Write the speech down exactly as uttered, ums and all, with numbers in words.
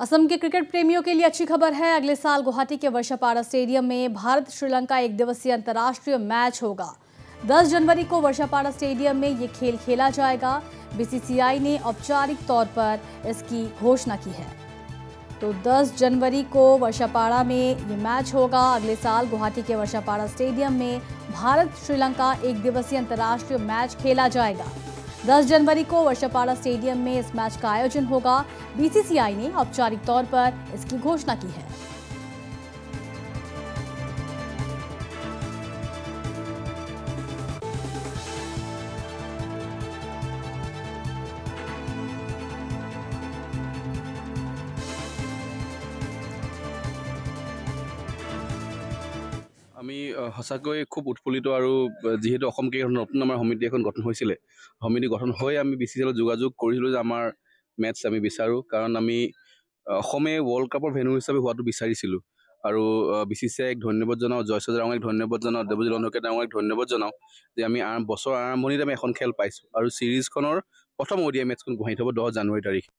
असम के क्रिकेट प्रेमियों के लिए अच्छी खबर है। अगले साल गुवाहाटी के वर्षापाड़ा स्टेडियम में भारत श्रीलंका एक दिवसीय अंतर्राष्ट्रीय मैच होगा। दस जनवरी को वर्षापाड़ा स्टेडियम में ये खेल खेला जाएगा। बीसीसीआई ने औपचारिक तौर पर इसकी घोषणा की है। तो दस जनवरी को वर्षापाड़ा में ये मैच होगा। अगले साल गुवाहाटी के वर्षापाड़ा स्टेडियम में भारत श्रीलंका एक दिवसीय अंतर्राष्ट्रीय मैच खेला जाएगा। दस जनवरी को वर्षापाड़ा स्टेडियम में इस मैच का आयोजन होगा। बीसीसीआई ने औपचारिक तौर पर इसकी घोषणा की है। आमी हसाको खूब उत्फुल्लित और जीत नतुन आम समिति एन गठन समिति गठन बीसीसीआई जोगाजोग करिलो जे आमार मैच आमी बिचारो कारण आमी वर्ल्ड कपर भेन्यू हिसाबे हुआतो बिचारिसिलो और बीसीसीआई एक धन्यवाद जानाओ जयस राव एक धन्यवाद जानाओ देवजीत लनके डांग एक धन्यवाद जानाओ जे आमी बछर आरम्भणित आमी एखन खेल पाइसो और सीरीजखनर प्रथम ओडिआई मैचखन गुवाहाटीत हब दस जानुवारी तारिख।